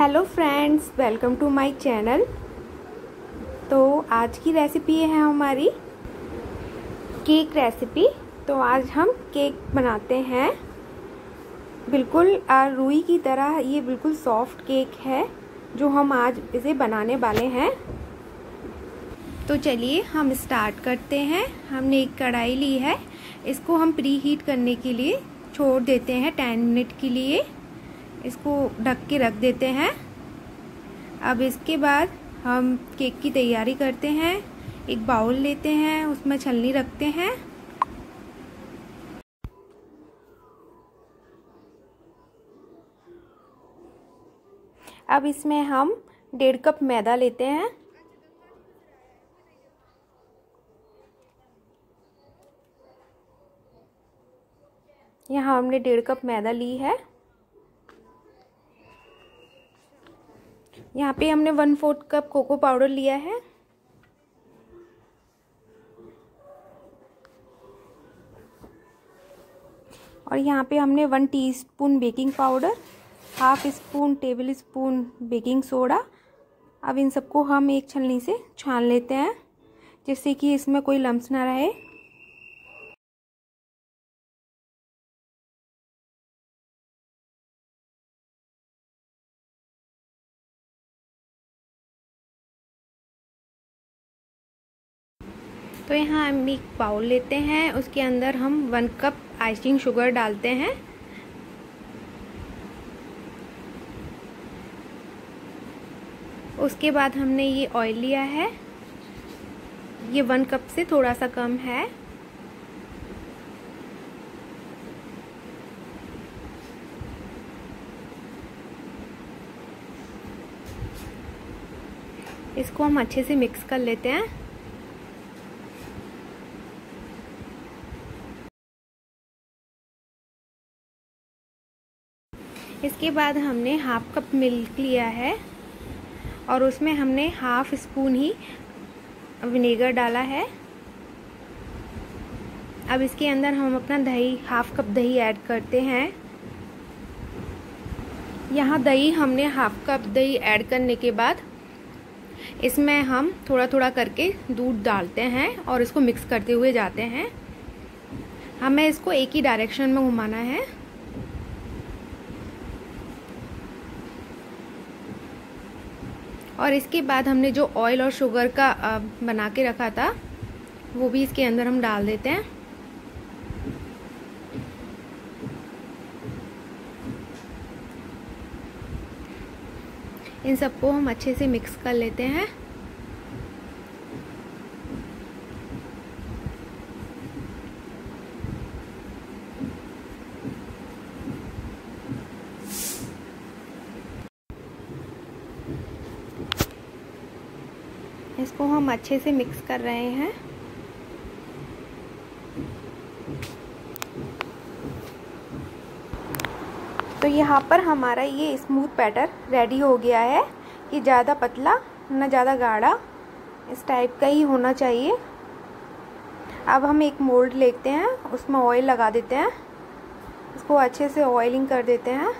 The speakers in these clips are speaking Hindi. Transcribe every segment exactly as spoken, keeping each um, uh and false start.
Hello friends, welcome to my channel. तो आज की रेसिपी है हमारी केक रेसिपी। तो आज हम केक बनाते हैं बिल्कुल रुई की तरह। ये बिल्कुल सॉफ्ट केक है जो हम आज इसे बनाने वाले हैं। तो चलिए हम स्टार्ट करते हैं। हमने एक कढ़ाई ली है, इसको हम प्री हीट करने के लिए छोड़ देते हैं टेन मिनट के लिए। इसको ढक के रख देते हैं। अब इसके बाद हम केक की तैयारी करते हैं। एक बाउल लेते हैं, उसमें छलनी रखते हैं। अब इसमें हम डेढ़ कप मैदा लेते हैं। यहाँ हमने डेढ़ कप मैदा ली है। यहाँ पे हमने one fourth cup cocoa powder लिया है। और यहाँ पे हमने one teaspoon baking powder, half spoon table spoon baking soda. अब इन सबको हम एक छलनी से छान लेते हैं, जिससे कि इसमें कोई लम्स ना रहे। तो यहाँ हम एक बाउल लेते हैं, उसके अंदर हम वन कप आइसिंग शुगर डालते हैं। उसके बाद हमने ये ऑयल लिया है, ये वन कप से थोड़ा सा कम है। इसको हम अच्छे से मिक्स कर लेते हैं। इसके बाद हमने हाफ कप मिल्क लिया है और उसमें हमने हाफ स्पून ही विनेगर डाला है। अब इसके अंदर हम अपना दही, हाफ कप दही ऐड करते हैं। यहाँ दही हमने हाफ कप दही ऐड करने के बाद इसमें हम थोड़ा थोड़ा करके दूध डालते हैं और इसको मिक्स करते हुए जाते हैं। हमें इसको एक ही डायरेक्शन में घुमाना है। और इसके बाद हमने जो ऑयल और शुगर का बना के रखा था वो भी इसके अंदर हम डाल देते हैं। इन सबको हम अच्छे से मिक्स कर लेते हैं। इसको हम अच्छे से मिक्स कर रहे हैं। तो यहाँ पर हमारा ये स्मूथ बैटर रेडी हो गया है। ये ज़्यादा पतला ना ज़्यादा गाढ़ा, इस टाइप का ही होना चाहिए। अब हम एक मोल्ड लेते हैं, उसमें ऑयल लगा देते हैं। इसको अच्छे से ऑयलिंग कर देते हैं।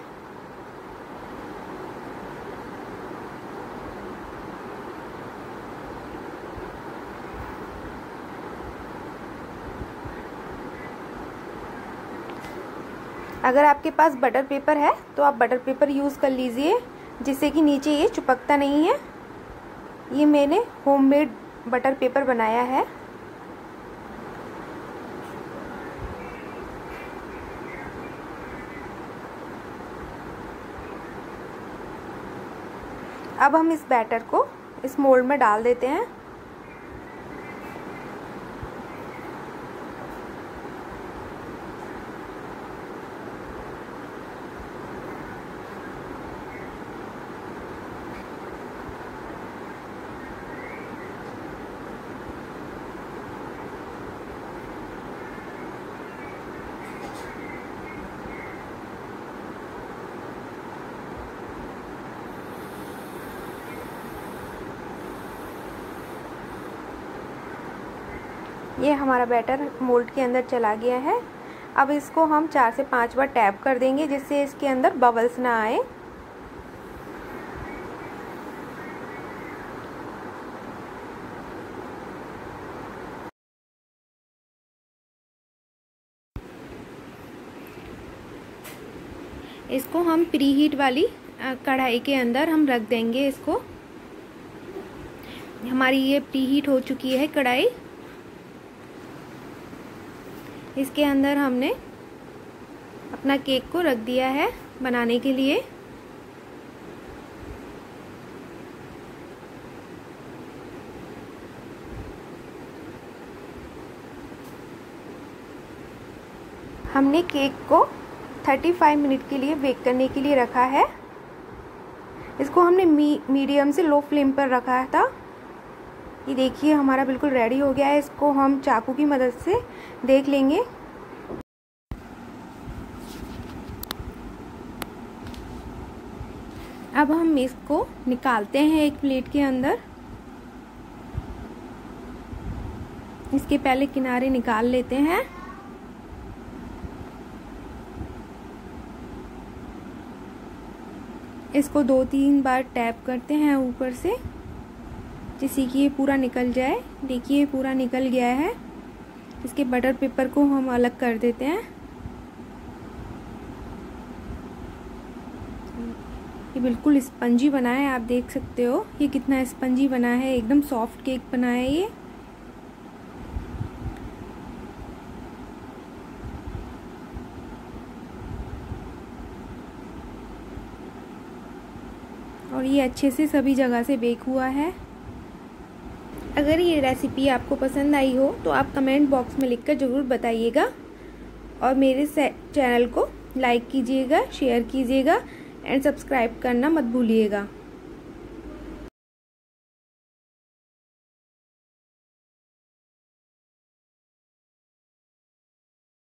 अगर आपके पास बटर पेपर है तो आप बटर पेपर यूज़ कर लीजिए, जिससे कि नीचे ये चिपकता नहीं है। ये मैंने होममेड बटर पेपर बनाया है। अब हम इस बैटर को इस मोल्ड में डाल देते हैं। ये हमारा बैटर मोल्ड के अंदर चला गया है। अब इसको हम चार से पाँच बार टैप कर देंगे, जिससे इसके अंदर बबल्स ना आए। इसको हम प्री हीट वाली कढ़ाई के अंदर हम रख देंगे। इसको हमारी ये प्री हीट हो चुकी है कढ़ाई। इसके अंदर हमने अपना केक को रख दिया है बनाने के लिए। हमने केक को पैंतीस मिनट के लिए बेक करने के लिए रखा है। इसको हमने मी, मीडियम से लो फ्लेम पर रखा था। ये देखिए हमारा बिल्कुल रेडी हो गया है। इसको हम चाकू की मदद से देख लेंगे। अब हम इसको निकालते हैं एक प्लेट के अंदर। इसके पहले किनारे निकाल लेते हैं। इसको दो तीन बार टैप करते हैं ऊपर से, जिससे कि ये पूरा निकल जाए। देखिए पूरा निकल गया है। इसके बटर पेपर को हम अलग कर देते हैं। ये बिल्कुल स्पंजी बना है, आप देख सकते हो ये कितना स्पंजी बना है। एकदम सॉफ्ट केक बना है ये। और ये अच्छे से सभी जगह से बेक हुआ है। अगर ये रेसिपी आपको पसंद आई हो तो आप कमेंट बॉक्स में लिखकर ज़रूर बताइएगा। और मेरे चैनल को लाइक कीजिएगा, शेयर कीजिएगा एंड सब्सक्राइब करना मत भूलिएगा।